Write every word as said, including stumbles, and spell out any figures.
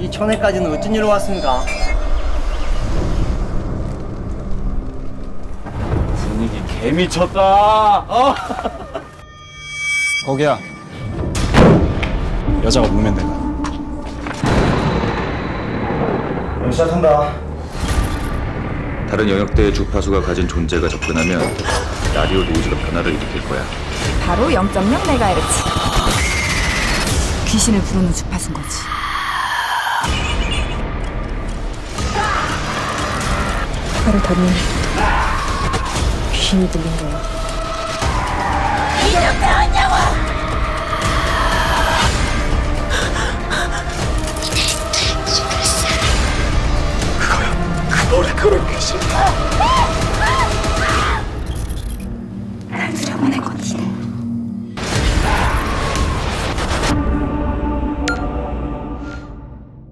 이 천에까지는 어쩐 일로 왔습니까? 분위기 개미쳤다. 어? 거기야, 여자가 울면 된다. 시작한다. 다른 영역대의 주파수가 가진 존재가 접근하면 라디오 노이즈가 변화를 일으킬 거야. 바로 영 점 영 메가헤르츠. 귀신을 부르는 주파수인 거지. 하루 더니 귀신이 들린 거야. 이렇게 왔냐고! 그거야. 그거를 그렇게 싫다.